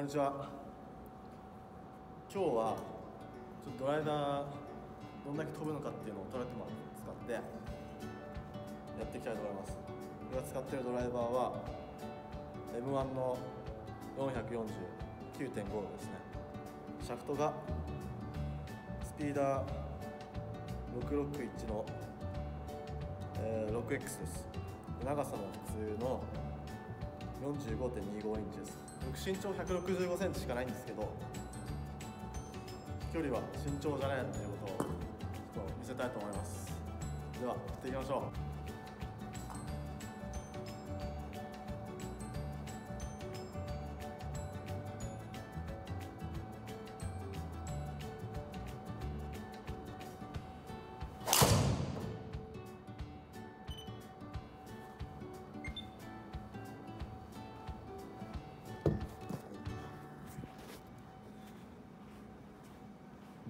こんにちは。今日はちょっとドライバーどんだけ飛ぶのかっていうのをトラックマン使ってやっていきたいと思います。僕が使ってるドライバーは M1 の 449.5 ですね。シャフトがスピーダー661の、6X です。長さも普通の 45.25 インチです。僕身長 165cm しかないんですけど、距離は身長じゃないっていうことをちょっと見せたいと思います。では振っていきましょう。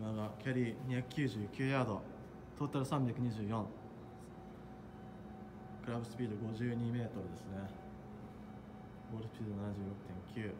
今がキャリー299ヤード、トータル324、クラブスピード52メートルですね。ボールスピード 76.9。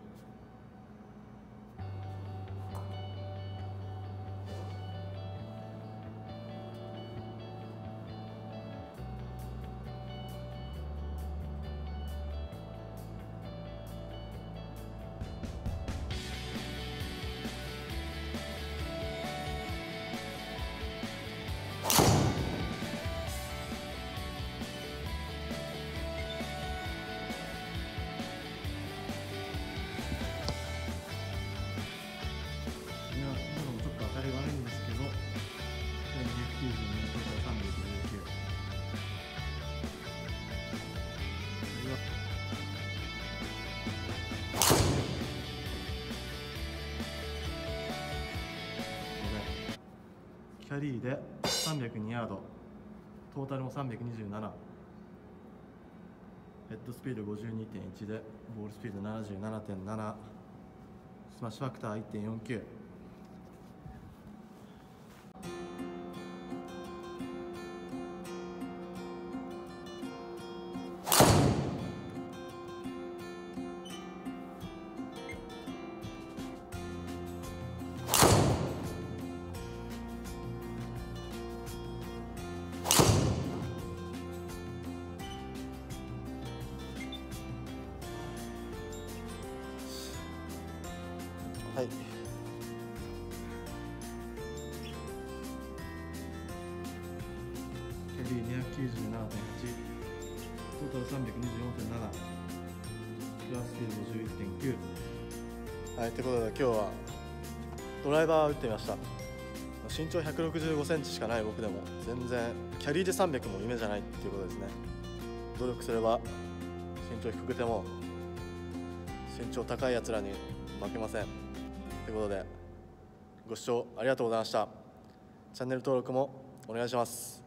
キャリーで302ヤード、トータルも327、ヘッドスピード 52.1 でボールスピード 77.7、 スマッシュファクター 1.49。はい、キャリー 297.8、トータル 324.7、クラススピード 51.9。はい、ということで今日はドライバーを打ってみました。身長 165cm しかない僕でも全然キャリーで300も夢じゃないっていうことですね。努力すれば身長低くても身長高いやつらに負けません。ということでご視聴ありがとうございました。チャンネル登録もお願いします。